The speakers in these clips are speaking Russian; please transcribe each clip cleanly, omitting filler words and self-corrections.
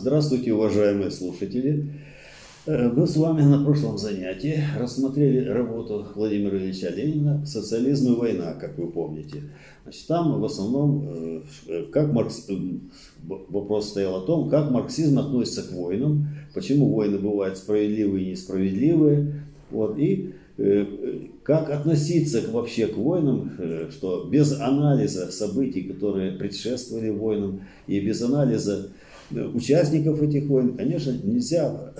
Здравствуйте, уважаемые слушатели! Мы с вами на прошлом занятии рассмотрели работу Владимира Ильича Ленина «Социализм и война», как вы помните. Значит, там в основном вопрос стоял о том, как марксизм относится к войнам, почему войны бывают справедливые и несправедливые, и как относиться вообще к войнам, что без анализа событий, которые предшествовали войнам, и без анализа участников этих войн, конечно, нельзя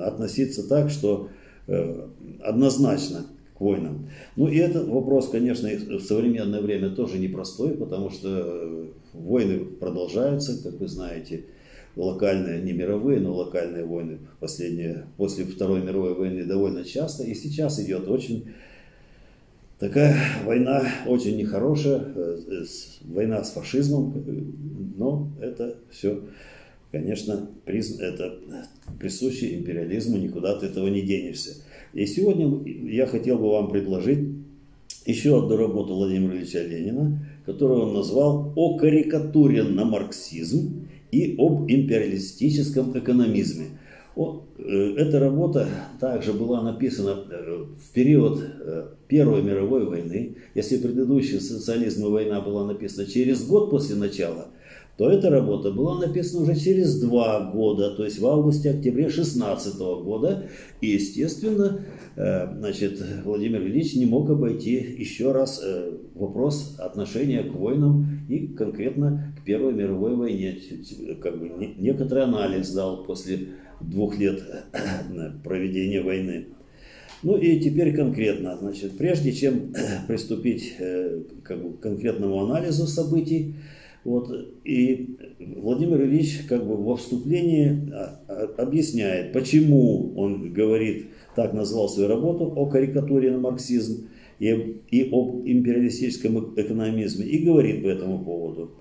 относиться так, что однозначно к войнам. Ну и этот вопрос, конечно, в современное время тоже непростой, потому что войны продолжаются, как вы знаете, локальные, не мировые, но локальные войны последние, после Второй мировой войны довольно часто, и сейчас идет очень такая война, очень нехорошая, война с фашизмом, но это все, конечно, это присуще империализму, никуда от этого не денешься. И сегодня я хотел бы вам предложить еще одну работу Владимира Ильича Ленина, которую он назвал «О карикатуре на марксизм и об империалистическом экономизме». Эта работа также была написана в период Первой мировой войны. Если предыдущая «Социализм и война» была написана через год после начала, то эта работа была написана уже через 2 года, то есть в августе-октябре 2016 года. И, естественно, Владимир Ильич не мог обойти еще раз вопрос отношения к войнам и конкретно к Первой мировой войне. Некоторый анализ дал после 2 лет проведения войны. Ну и теперь конкретно, прежде чем приступить к конкретному анализу событий, и Владимир Ильич во вступлении объясняет, почему он говорит, так назвал свою работу «О карикатуре на марксизм и об империалистическом экономизме», и говорит по этому поводу,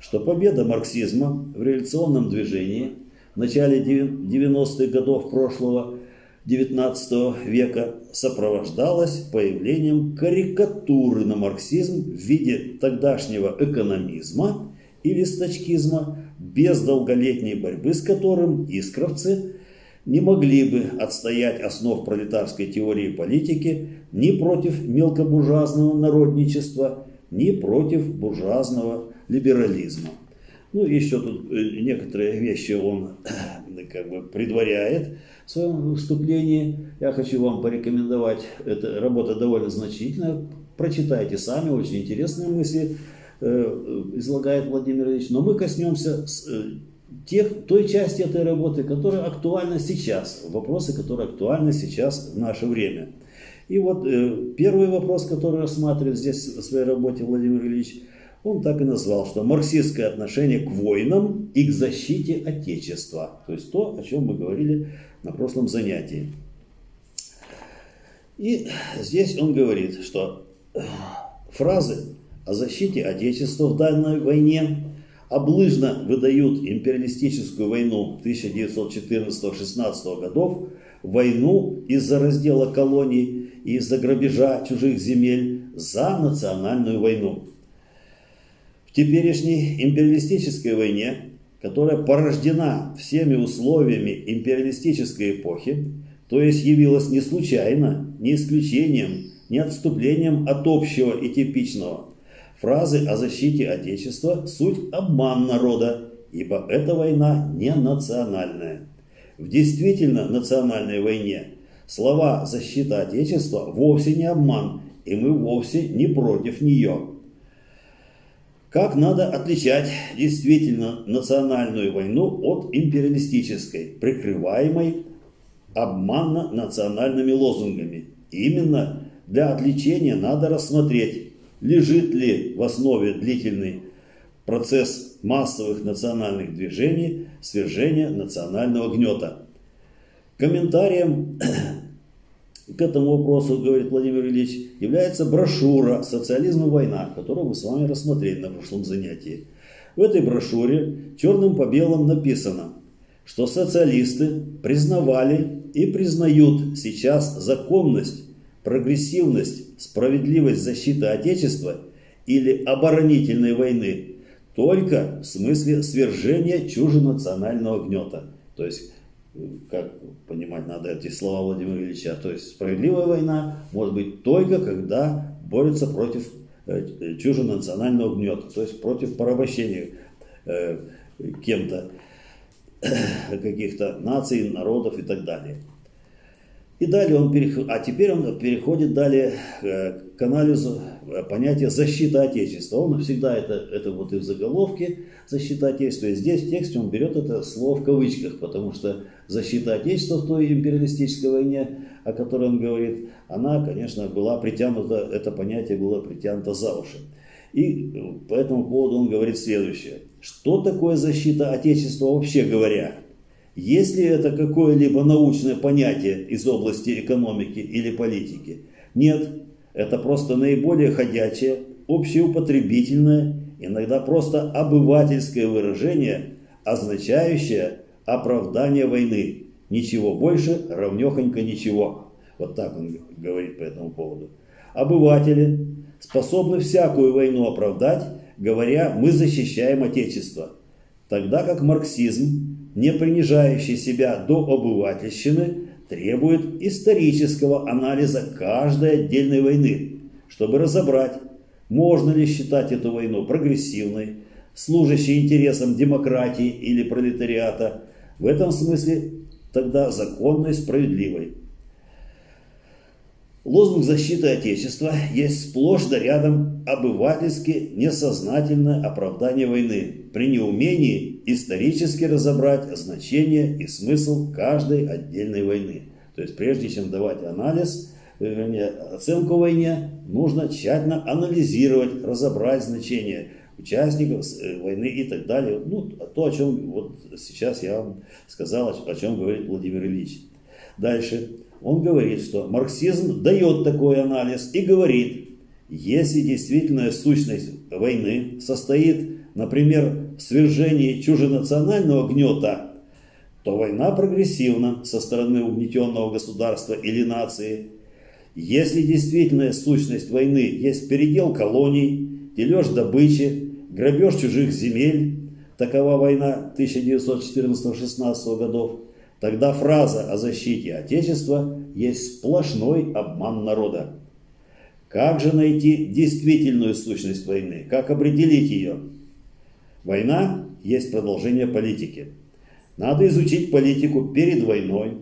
что победа марксизма в революционном движении в начале 90-х годов прошлого 19 века сопровождалась появлением карикатуры на марксизм в виде тогдашнего экономизма или стачкизма, без долголетней борьбы с которым искровцы не могли бы отстоять основ пролетарской теории политики ни против мелкобуржуазного народничества, ни против буржуазного либерализма. Ну, еще тут некоторые вещи он предваряет в своем вступлении. Я хочу вам порекомендовать, эта работа довольно значительная, прочитайте сами, очень интересные мысли излагает Владимир Ильич. Но мы коснемся той части этой работы, которая актуальна сейчас, вопросы, которые актуальны сейчас в наше время. И первый вопрос, который рассматривает здесь в своей работе Владимир Ильич, он так и назвал, что марксистское отношение к войнам и к защите Отечества. То есть то, о чем мы говорили на прошлом занятии. И здесь он говорит, что фразы о защите Отечества в данной войне облыжно выдают империалистическую войну 1914-16 годов, войну из-за раздела колоний и из-за грабежа чужих земель, за национальную войну. В теперешней империалистической войне, которая порождена всеми условиями империалистической эпохи, то есть явилась не случайно, не исключением, не отступлением от общего и типичного, фразы о защите Отечества – суть обман народа, ибо эта война не национальная. В действительно национальной войне слова «защита Отечества» вовсе не обман, и мы вовсе не против нее. Как надо отличать действительно национальную войну от империалистической, прикрываемой обманно-национальными лозунгами? Именно для отличения надо рассмотреть, лежит ли в основе длительный процесс массовых национальных движений свержения национального гнета. Комментарием к этому вопросу, говорит Владимир Ильич, является брошюра «Социализм и война», которую мы с вами рассмотрели на прошлом занятии. В этой брошюре черным по белому написано, что социалисты признавали и признают сейчас законность, прогрессивность, справедливость защиты Отечества или оборонительной войны Только в смысле свержения чуженационального гнета. То есть, как понимать надо эти слова Владимира Ильича, то есть справедливая война может быть только когда борется против чуженационального гнета, то есть против порабощения кем-то каких-то наций, народов и так далее. И далее теперь он переходит далее к анализу понятия защита Отечества. Он всегда это вот и в заголовке защита Отечества, и здесь в тексте он берет это слово в кавычках, потому что защита Отечества в той империалистической войне, о которой он говорит, она, конечно, была притянута, это понятие было притянуто за уши. И по этому поводу он говорит следующее. Что такое защита Отечества вообще говоря? Если это какое-либо научное понятие из области экономики или политики? Нет, это просто наиболее ходячее, общеупотребительное, иногда просто обывательское выражение, означающее оправдание войны. Ничего больше, равнёхонько ничего. Вот так он говорит по этому поводу. Обыватели способны всякую войну оправдать, говоря «мы защищаем Отечество», тогда как марксизм, не принижающий себя до обывательщины, требует исторического анализа каждой отдельной войны, чтобы разобрать, можно ли считать эту войну прогрессивной, служащей интересам демократии или пролетариата, в этом смысле тогда законной, справедливой. Лозунг защиты Отечества есть сплошь да рядом обывательски несознательное оправдание войны при неумении исторически разобрать значение и смысл каждой отдельной войны. То есть прежде чем давать анализ, оценку войне, нужно тщательно анализировать, разобрать значение участников войны и так далее. Ну, то, о чем вот сейчас я вам сказал, о чем говорит Владимир Ильич. Дальше. Он говорит, что марксизм дает такой анализ и говорит, если действительная сущность войны состоит, например, в свержении чуженационального гнета, то война прогрессивна со стороны угнетенного государства или нации. Если действительная сущность войны есть передел колоний, дележ добычи, грабеж чужих земель, такова война 1914-16 годов, тогда фраза о защите Отечества есть сплошной обман народа. Как же найти действительную сущность войны? Как определить ее? Война есть продолжение политики. Надо изучить политику перед войной,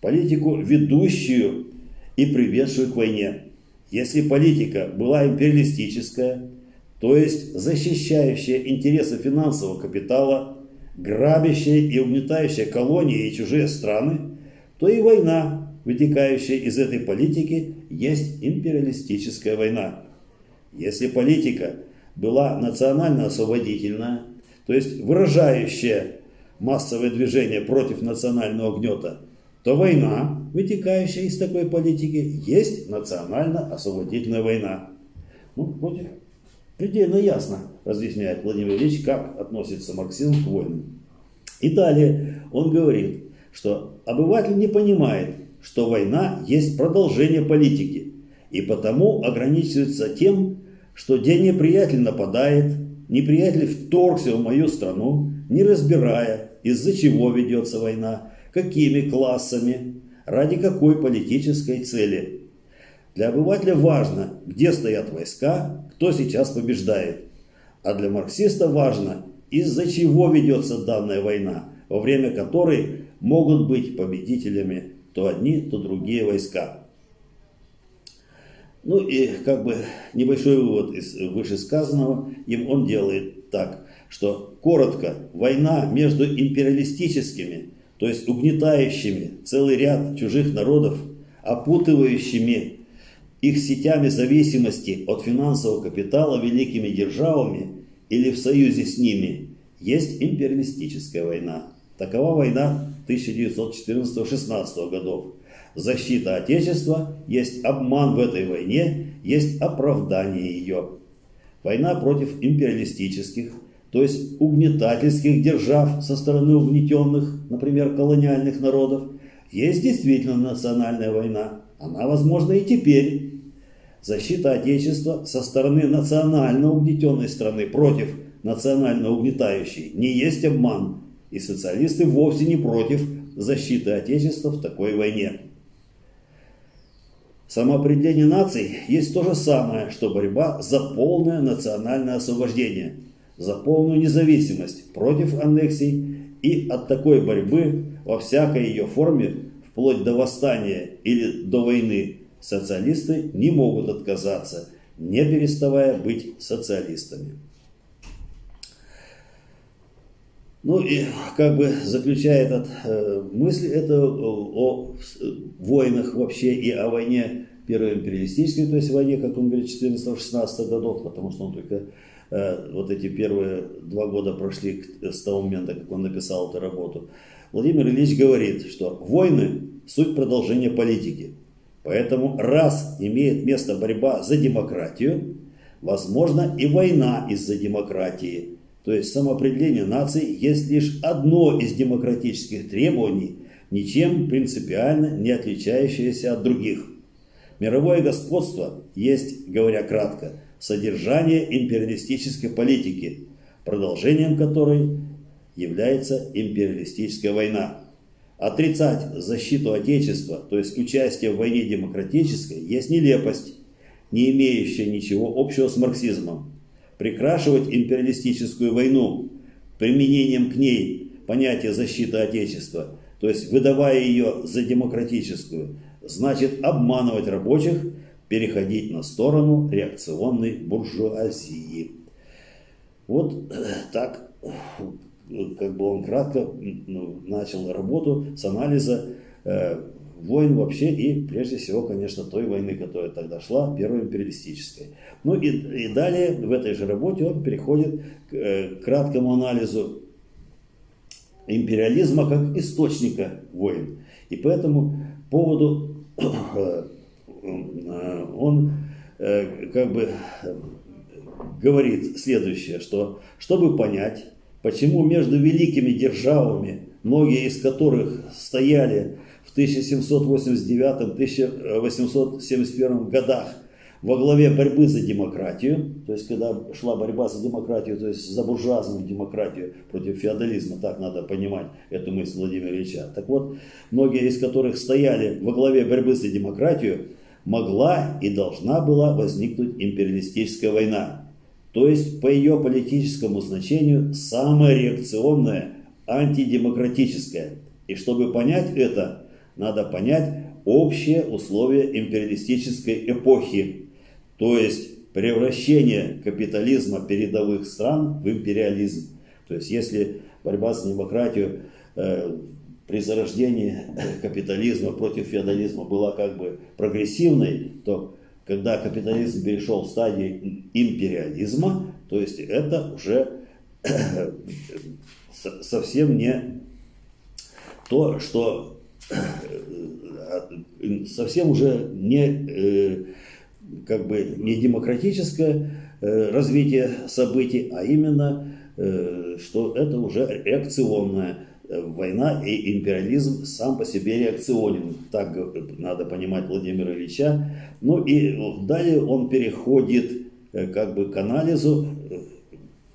политику, ведущую и приведшую к войне. Если политика была империалистическая, то есть защищающая интересы финансового капитала, грабящая и угнетающая колонии и чужие страны, то и война, вытекающая из этой политики, есть империалистическая война. Если политика была национально-освободительная, то есть выражающая массовое движение против национального гнета, то война, вытекающая из такой политики, есть национально-освободительная война. Ну, вроде предельно ясно разъясняет Владимир Ильич, как относится марксизм к войнам. И далее он говорит, что обыватель не понимает, что война есть продолжение политики, и потому ограничивается тем, что где неприятель нападает, неприятель вторгся в мою страну, не разбирая, из-за чего ведется война, какими классами, ради какой политической цели. Для обывателя важно, где стоят войска, кто сейчас побеждает. А для марксиста важно, из-за чего ведется данная война, во время которой могут быть победителями то одни, то другие войска. Ну и как бы небольшой вывод из вышесказанного им он делает так, что коротко, война между империалистическими, то есть угнетающими целый ряд чужих народов, опутывающими их сетями зависимости от финансового капитала великими державами или в союзе с ними, есть империалистическая война. Такова война 1914-16 годов. Защита Отечества есть обман в этой войне, есть оправдание ее. Война против империалистических, то есть угнетательских держав со стороны угнетенных, например, колониальных народов, есть действительно национальная война. Она возможна и теперь. Защита Отечества со стороны национально угнетенной страны против национально угнетающий, не есть обман, и социалисты вовсе не против защиты Отечества в такой войне. Самоопределение наций есть то же самое, что борьба за полное национальное освобождение, за полную независимость против аннексий, и от такой борьбы во всякой ее форме, вплоть до восстания или до войны, социалисты не могут отказаться, не переставая быть социалистами. Ну и как бы заключая этот мысль, это о войнах вообще и о войне первой империалистической, то есть войне, как он говорит, 14-16 годов, потому что он только вот эти первые 2 года прошли с того момента, как он написал эту работу. Владимир Ильич говорит, что войны – суть продолжения политики. Поэтому раз имеет место борьба за демократию, возможно и война из-за демократии. То есть самоопределение наций есть лишь одно из демократических требований, ничем принципиально не отличающееся от других. Мировое господство есть, говоря кратко, содержание империалистической политики, продолжением которой является империалистическая война. Отрицать защиту Отечества, то есть участие в войне демократической, есть нелепость, не имеющая ничего общего с марксизмом. Прикрашивать империалистическую войну применением к ней понятия защиты Отечества, то есть выдавая ее за демократическую, значит обманывать рабочих, переходить на сторону реакционной буржуазии. Вот так как бы он кратко начал работу с анализа войн вообще и прежде всего, конечно, той войны, которая тогда шла, первой империалистической. Ну и далее в этой же работе он переходит к краткому анализу империализма как источника войн. И по этому поводу он как бы говорит следующее, что чтобы понять, почему между великими державами, многие из которых стояли в 1789-1871 годах во главе борьбы за демократию, то есть когда шла борьба за демократию, то есть за буржуазную демократию против феодализма, так надо понимать эту мысль Владимира Ильича. Так вот, многие из которых стояли во главе борьбы за демократию, могла и должна была возникнуть империалистическая война. То есть по ее политическому значению самая реакционная, антидемократическая. И чтобы понять это, надо понять общие условия империалистической эпохи, то есть превращение капитализма передовых стран в империализм. То есть если борьба за демократию при зарождении капитализма против феодализма была как бы прогрессивной, то когда капитализм перешел в стадию империализма, то есть это уже совсем не то, что совсем уже не как бы не демократическое развитие событий, а именно что это уже реакционное. Война и империализм сам по себе реакционен, так надо понимать Владимира Ильича. Ну и далее он переходит как бы к анализу,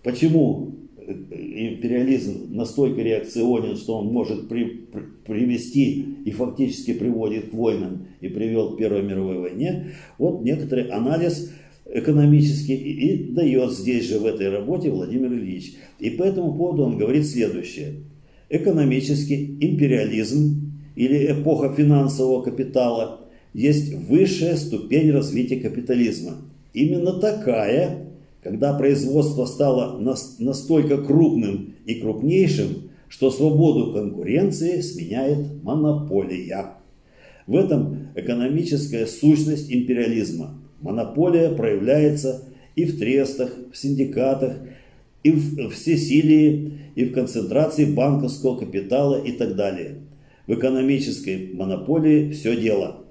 почему империализм настолько реакционен, что он может привести и фактически приводит к войнам и привел к Первой мировой войне. Вот некоторый анализ экономический и дает здесь же в этой работе Владимир Ильич. И по этому поводу он говорит следующее. Экономический империализм или эпоха финансового капитала есть высшая ступень развития капитализма. Именно такая, когда производство стало настолько крупным и крупнейшим, что свободу конкуренции сменяет монополия. В этом экономическая сущность империализма. Монополия проявляется и в трестах, в синдикатах, и в всесилии, и в концентрации банковского капитала и так далее. В экономической монополии все дело.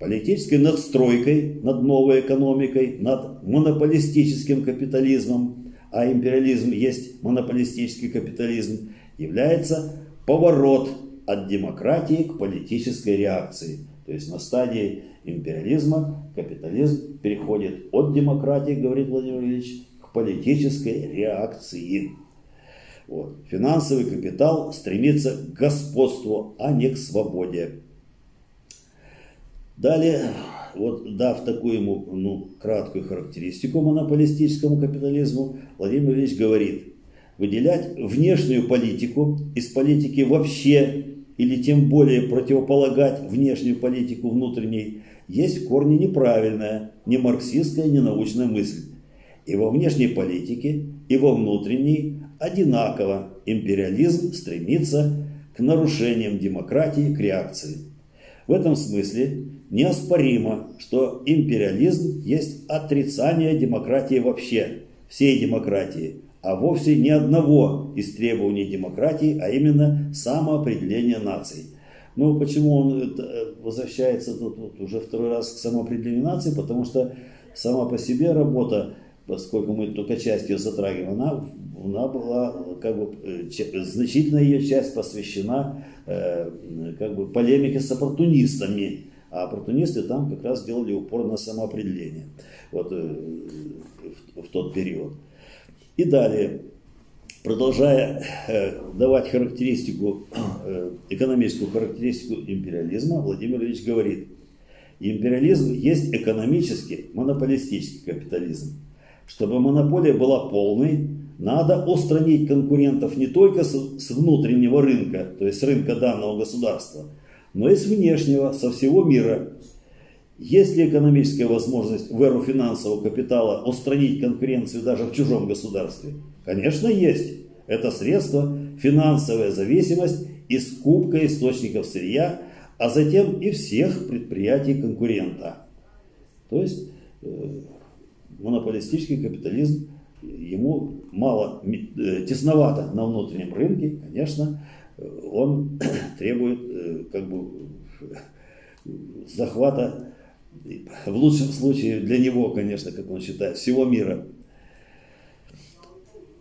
Политической надстройкой над новой экономикой, над монополистическим капитализмом, а империализм есть монополистический капитализм, является поворот от демократии к политической реакции. То есть на стадии империализма капитализм переходит от демократии, говорит Владимир Ильич, к политической реакции. Вот. Финансовый капитал стремится к господству, а не к свободе. Далее, вот дав такую ему краткую характеристику монополистическому капитализму, Владимир Ильич говорит: выделять внешнюю политику из политики вообще или тем более противополагать внешнюю политику внутренней есть в корне неправильная, не марксистская, не научная мысль. И во внешней политике, и во внутренней одинаково империализм стремится к нарушениям демократии, к реакции. В этом смысле неоспоримо, что империализм есть отрицание демократии вообще, всей демократии, а вовсе ни одного из требований демократии, а именно самоопределение наций. Ну, почему он возвращается тут уже второй раз к самоопределению наций? Потому что сама по себе работа, поскольку мы только часть ее затрагиваем, она была, как бы, значительная ее часть посвящена полемике с оппортунистами. А оппортунисты там как раз делали упор на самоопределение вот, в тот период. И далее, продолжая давать характеристику, экономическую характеристику империализма, Владимир Ильич говорит: империализм есть экономический, монополистический капитализм. Чтобы монополия была полной, надо устранить конкурентов не только с внутреннего рынка, то есть с рынка данного государства, но и с внешнего, со всего мира. Есть ли экономическая возможность в эру финансового капитала устранить конкуренцию даже в чужом государстве? Конечно, есть. Это средство, финансовая зависимость и скупка источников сырья, а затем и всех предприятий конкурента. То есть монополистический капитализм, ему мало, тесновато на внутреннем рынке, конечно, он требует захвата, в лучшем случае для него, конечно, как он считает, всего мира.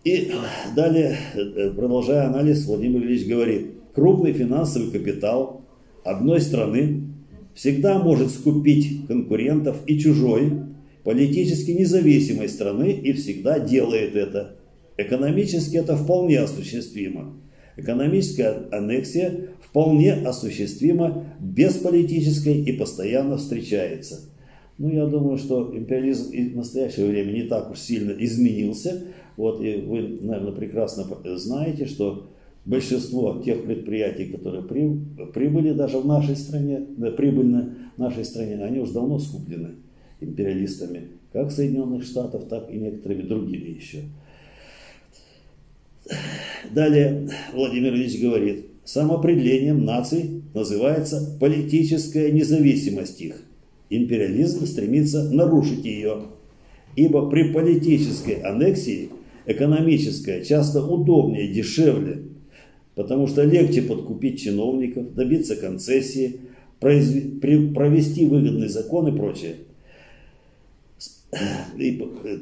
И далее, продолжая анализ, Владимир Ильич говорит: крупный финансовый капитал одной страны всегда может скупить конкурентов и чужой, политически независимой страны, и всегда делает это. Экономически это вполне осуществимо. Экономическая аннексия вполне осуществима без политической и постоянно встречается. Ну, я думаю, что империализм в настоящее время не так уж сильно изменился. Вот, и вы, наверное, прекрасно знаете, что большинство тех предприятий, которые прибыли даже в нашей стране, они уже давно скуплены империалистами, как Соединенных Штатов, так и некоторыми другими еще. Далее Владимир Ильич говорит: самоопределением наций называется политическая независимость их. Империализм стремится нарушить ее, ибо при политической аннексии экономическая часто удобнее, дешевле, потому что легче подкупить чиновников, добиться концессии, провести выгодный закон и прочее.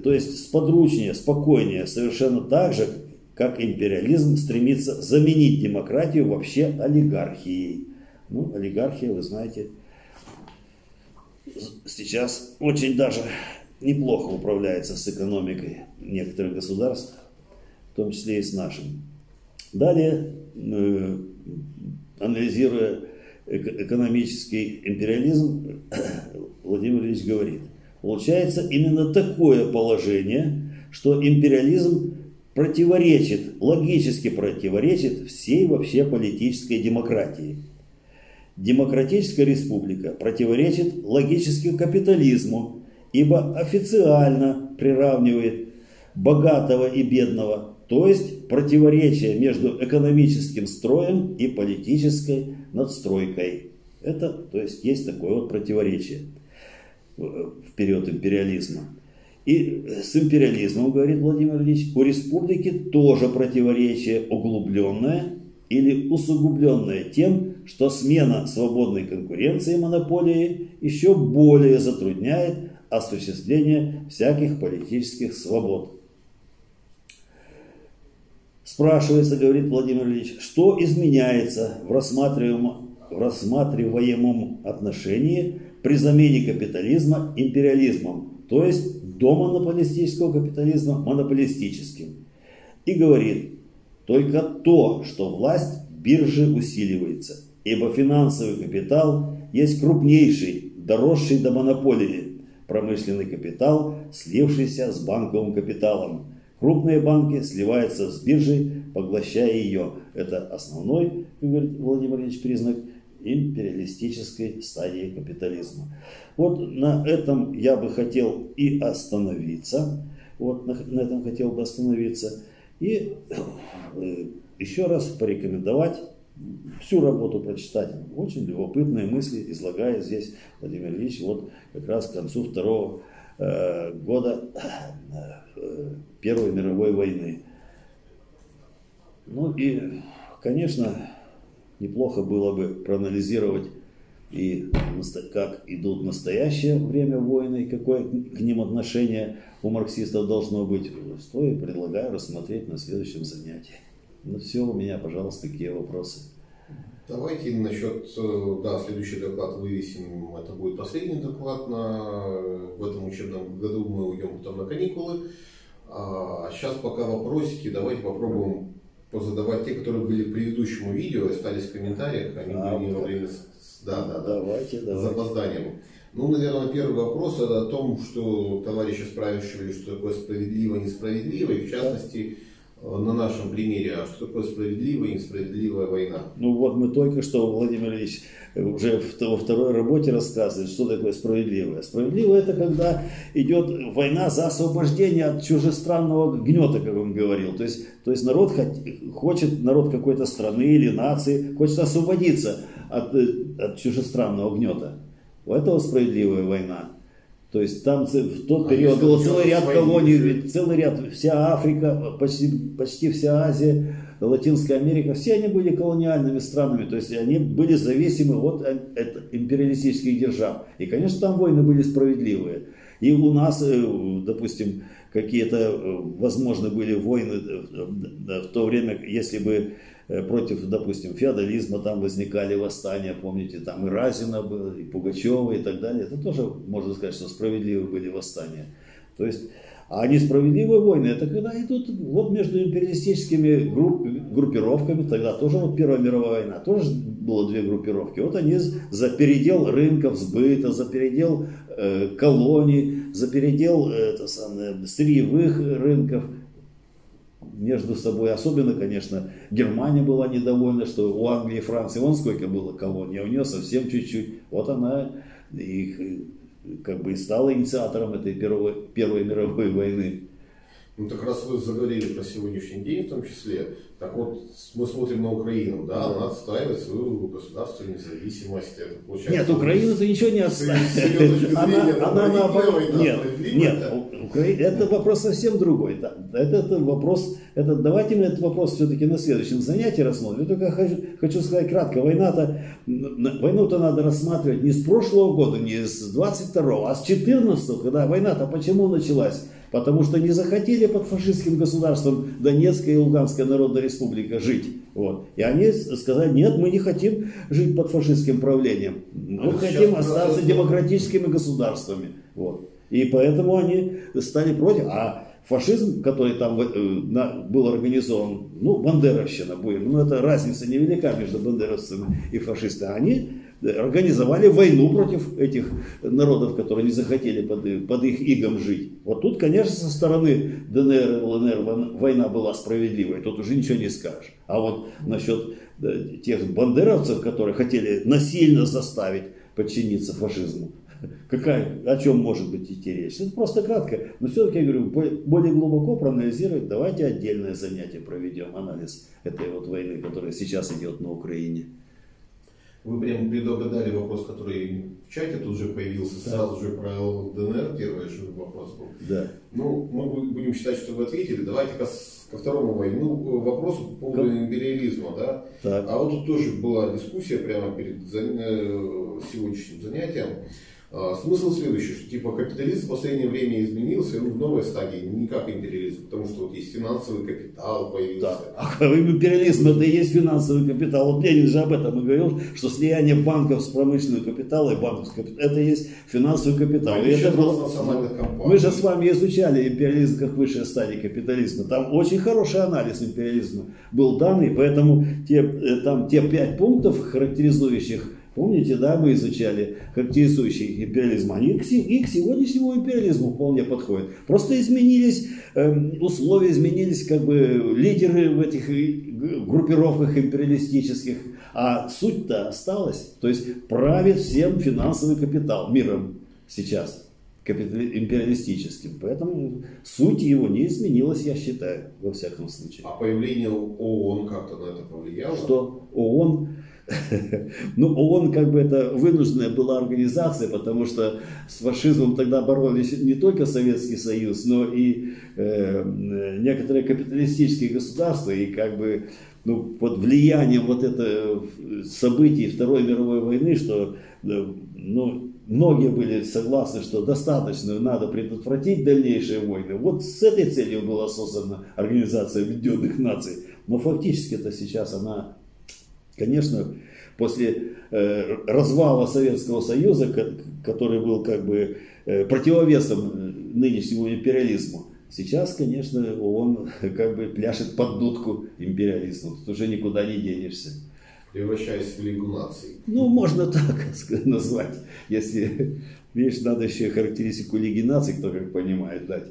То есть сподручнее, спокойнее, совершенно так же, как империализм стремится заменить демократию вообще олигархией. Ну, олигархия, вы знаете, сейчас очень даже неплохо управляется с экономикой некоторых государств, в том числе и с нашим. Далее, анализируя экономический империализм, Владимир Ильич говорит: получается именно такое положение, что империализм противоречит, логически противоречит всей вообще политической демократии. Демократическая республика противоречит логически капитализму, ибо официально приравнивает богатого и бедного, то есть противоречие между экономическим строем и политической надстройкой. Это, то есть, есть такое вот противоречие в период империализма. И с империализмом, говорит Владимир Ильич, у республики тоже противоречие, углубленное или усугубленное тем, что смена свободной конкуренции и монополии еще более затрудняет осуществление всяких политических свобод. Спрашивается, говорит Владимир Ильич, что изменяется в рассматриваемом отношении при замене капитализма империализмом, то есть до монополистического капитализма монополистическим. И говорит, только то, что власть биржи усиливается, ибо финансовый капитал есть крупнейший, доросший до монополии, промышленный капитал, слившийся с банковым капиталом. Крупные банки сливаются с биржей, поглощая ее. Это основной, как говорит Владимир Ильич, признак империалистической стадии капитализма. Вот на этом я бы хотел и остановиться. Вот на этом хотел бы остановиться. И еще раз порекомендовать всю работу прочитать. Очень любопытные мысли излагает здесь Владимир Ильич вот как раз к концу второго года Первой мировой войны. Ну и, конечно, неплохо было бы проанализировать, и как идут в настоящее время войны, и какое к ним отношение у марксистов должно быть. Что я предлагаю рассмотреть на следующем занятии. Ну все, у меня, пожалуйста, такие вопросы. Давайте насчет, да, следующий доклад вывесим, это будет последний доклад в этом учебном году, мы уйдем потом на каникулы. А сейчас пока вопросики, давайте попробуем позадавать те, которые были к предыдущему видео, остались в комментариях, они были во время с опозданием. Ну, наверное, первый вопрос это о том, что товарищи спрашивали, что такое справедливо, несправедливо, и в частности, на нашем примере, а что такое справедливая и несправедливая война? Ну вот мы только что, Владимир Ильич, уже во второй работе рассказывает, что такое справедливое. Справедливое это когда идет война за освобождение от чужестранного гнета, как он говорил. То есть народ хочет, народ какой-то страны или нации, хочет освободиться от чужестранного гнета. У этого справедливая война. То есть там в тот период был целый ряд колоний, целый ряд, вся Африка, почти вся Азия, Латинская Америка, все они были колониальными странами, то есть они были зависимы от империалистических держав. И, конечно, там войны были справедливые. И у нас, допустим, какие-то, возможно, были войны в то время, если бы против, допустим, феодализма там возникали восстания, помните, там и Разина было, и Пугачева, и так далее. Это тоже, можно сказать, что справедливые были восстания. То есть, а несправедливые войны, это когда идут вот между империалистическими группировками, тогда тоже вот Первая мировая война, тоже было две группировки. Вот они за передел рынков сбыта, за передел колоний, за передел сырьевых рынков. Между собой, особенно, конечно, Германия была недовольна, что у Англии и Франции вон сколько было колоний, а у нее совсем чуть-чуть. Вот она их, как бы, стала инициатором этой Первой мировой войны. Ну так раз вы заговорили про сегодняшний день в том числе, так вот мы смотрим на Украину, да, она отстаивает свою государственную независимость. Нет, Украина-то ничего не отстаивает. Она наоборот. Это вопрос совсем другой. Давайте мы этот вопрос все-таки на следующем занятии рассмотрим. Я только хочу сказать кратко, войну-то надо рассматривать не с прошлого года, не с 22-го, а с 14-го, когда война-то почему началась? Потому что не захотели под фашистским государством Донецкая и Луганская народная республика жить. Вот. И они сказали, нет, мы не хотим жить под фашистским правлением. Мы хотим остаться демократическими государствами. Вот. И поэтому они стали против. А фашизм, который там был организован, ну, бандеровщина, будем, ну, это разница невелика между бандеровцами и фашистами. Они организовали войну против этих народов, которые не захотели под их игом жить. Вот тут, конечно, со стороны ДНР и ЛНР война была справедливой, тут уже ничего не скажешь. А вот насчет тех бандеровцев, которые хотели насильно заставить подчиниться фашизму, о чем может быть идти речь? Это просто кратко, но все-таки, я говорю, более глубоко проанализировать, давайте отдельное занятие проведем, анализ этой вот войны, которая сейчас идет на Украине. Вы прям предугадали вопрос, который в чате тут же появился, да. Сразу же про ДНР первый вопрос был. Да. Ну, мы будем считать, что вы ответили. Давайте ко второму вопросу по поводу империализма. Да? Так. А вот тут тоже была дискуссия прямо перед сегодняшним занятием. Смысл следующий, что типа капитализм в последнее время изменился, и он в новой стадии, не как империализм, потому что вот есть финансовый капитал появился. Да. А империализм это и есть финансовый капитал. Вот Ленин же об этом и говорил, что слияние банков с промышленным капиталом и банковским капиталом, это и есть финансовый капитал. А и это было... Мы же с вами изучали империализм как высшая стадия капитализма. Там очень хороший анализ империализма был дан, и поэтому те 5 пунктов, характеризующих, помните, да, мы изучали характеризующие империализм, они и к сегодняшнему империализму вполне подходят. Просто изменились условия, изменились как бы лидеры в этих группировках империалистических, а суть-то осталась. То есть правит всем финансовый капитал миром сейчас, империалистическим. Поэтому суть его не изменилась, я считаю, во всяком случае. А появление ООН как-то на это повлияло? Что ООН... Ну, ООН как бы это вынужденная была организация, потому что с фашизмом тогда боролись не только Советский Союз, но и некоторые капиталистические государства. И как бы ну, под влиянием вот этого событий Второй мировой войны, что ну, многие были согласны, что достаточно, надо предотвратить дальнейшие войны. Вот с этой целью была создана Организация Объединенных Наций. Но фактически это сейчас она... Конечно, после развала Советского Союза, который был как бы противовесом нынешнему империализму, сейчас, конечно, он как бы пляшет под дудку империализма. Тут уже никуда не денешься. Превращаясь в Лигу наций. Ну, можно так назвать. Если, видишь, надо еще характеристику Лиги наций, кто как понимает, дать.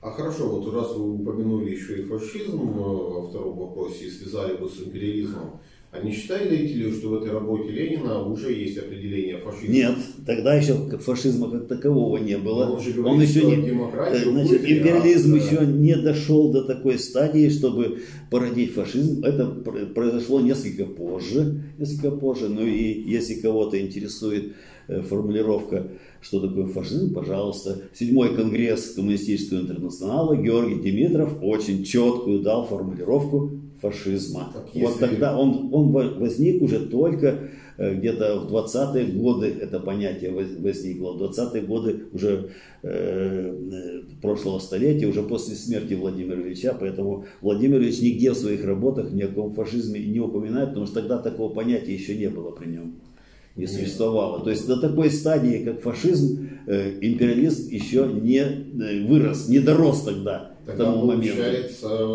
А хорошо, вот раз вы упомянули еще и фашизм во втором вопросе и связали его с империализмом, а не считаете ли, что в этой работе Ленина уже есть определение фашизма? Нет, тогда еще фашизма как такового не было. Но он же говорит, он еще что демократия, значит, империализм еще не дошел до такой стадии, чтобы породить фашизм. Это произошло несколько позже. Ну и если кого-то интересует формулировка, что такое фашизм, пожалуйста. Седьмой Конгресс Коммунистического Интернационала, Георгий Димитров очень четкую дал формулировку фашизма. Так, вот если... тогда он возник уже только где-то в 20-е годы, это понятие возникло, в 20-е годы уже прошлого столетия, уже после смерти Владимира Ильича, поэтому Владимир Ильич нигде в своих работах ни о каком фашизме не упоминает, потому что тогда такого понятия еще не было при нем. Не существовало. То есть до такой стадии, как фашизм, империализм еще не вырос, не дорос тогда. Тогда, к тому моменту.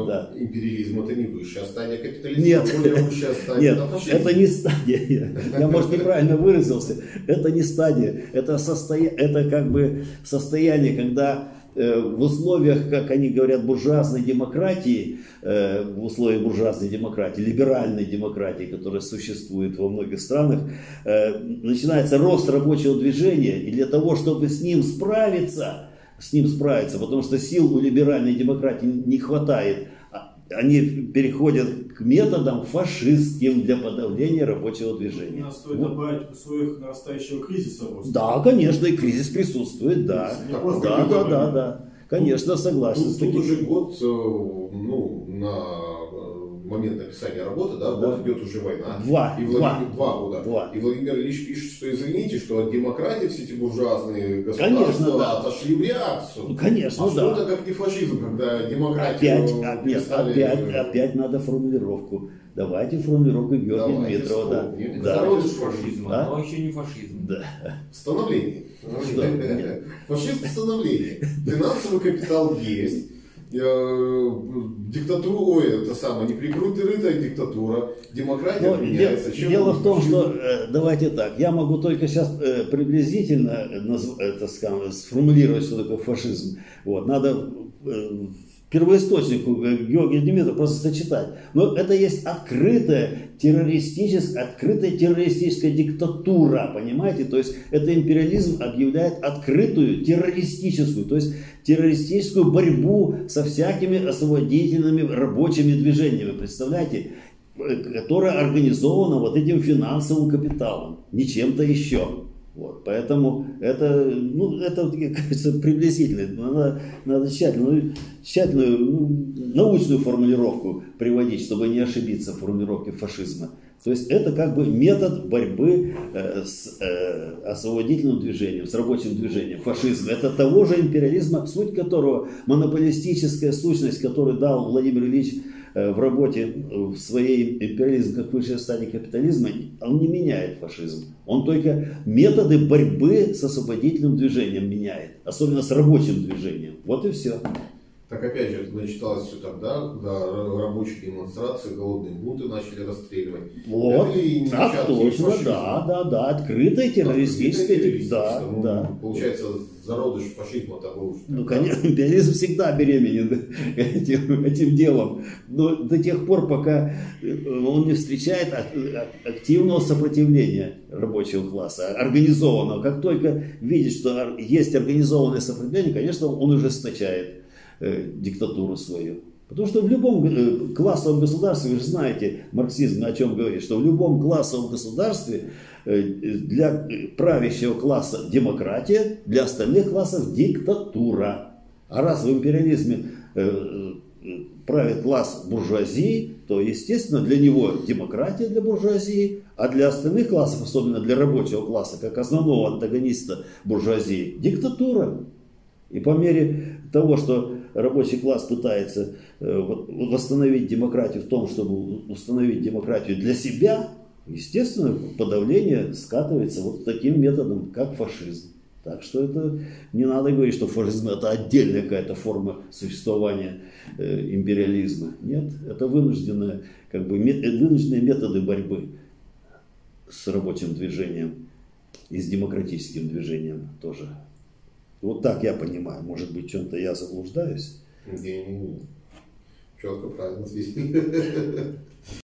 Да. Империализм это не высшая стадия капитализма, нет, более высшая стадия. Нет, это не стадия. Я, может, неправильно выразился. Это не стадия. Это как бы состояние, когда в условиях, как они говорят, буржуазной демократии, в условиях буржуазной демократии, либеральной демократии, которая существует во многих странах, начинается рост рабочего движения, и для того, чтобы с ним справиться, потому что сил у либеральной демократии не хватает, они переходят к методам фашистским для подавления рабочего движения. У нас стоит добавить в условиях нарастающего кризиса. Да, конечно, и кризис присутствует, да. Да. Конечно, согласен. Тут уже год, ну, на момент написания работы, да, вот идет уже война. Два года. И Владимир Ильич пишет, что извините, что от демократии все эти буржуазные государства отошли в реакцию. Ну, конечно, что это как не фашизм, когда демократия... Опять надо формулировку. Давайте формулировку Георгия Димитрова. Зародыш фашизма, но еще не фашизм. Да. Становление. Фашизм становление. Финансовый капитал есть. Диктатура, неприкрытая диктатура, демократия отменяется. Дело в том, что, давайте так, я могу только сейчас приблизительно сформулировать, что такое фашизм. Вот, надо первоисточнику Георгия Димитрова просто зачитать. Но это есть открытая террористическая диктатура, понимаете? То есть это империализм объявляет открытую террористическую, то есть террористическую борьбу со всякими освободительными рабочими движениями, представляете? Которая организована вот этим финансовым капиталом, не чем-то еще. Вот, поэтому это кажется, приблизительно. Надо тщательную научную формулировку приводить, чтобы не ошибиться в формулировке фашизма. То есть это как бы метод борьбы с освободительным движением, с рабочим движением, фашизм. Это того же империализма, суть которого, монополистическая сущность, которую дал Владимир Ильич в работе, в своей «Империализм как высшая стадия капитализма», он не меняет фашизм. Он только методы борьбы с освободительным движением меняет, особенно с рабочим движением. Вот и все. Так опять же, это начиталось все тогда, когда рабочие демонстрации, голодные бунты начали расстреливать. Вот, так точно, да, открытая террористическая, да. Получается, зародыш фашизма того уже. Ну, конечно, империализм всегда беременен этим делом. Но до тех пор, пока он не встречает активного сопротивления рабочего класса, организованного. Как только видит, что есть организованное сопротивление, конечно, он ужесточает диктатуру свою. Потому что в любом классовом государстве, вы же знаете, марксизм о чем говорит, что в любом классовом государстве для правящего класса демократия, для остальных классов диктатура. А раз в империализме правит класс буржуазии, то, естественно, для него демократия, для буржуазии, а для остальных классов, особенно для рабочего класса, как основного антагониста буржуазии, диктатура. И по мере того, что рабочий класс пытается восстановить демократию в том, чтобы установить демократию для себя, естественно, подавление скатывается вот таким методом, как фашизм. Так что это не надо говорить, что фашизм это отдельная какая-то форма существования империализма. Нет, это вынужденные, как бы, вынужденные методы борьбы с рабочим движением и с демократическим движением тоже. Вот так я понимаю. Может быть, в чем-то я заблуждаюсь. Четко правильно.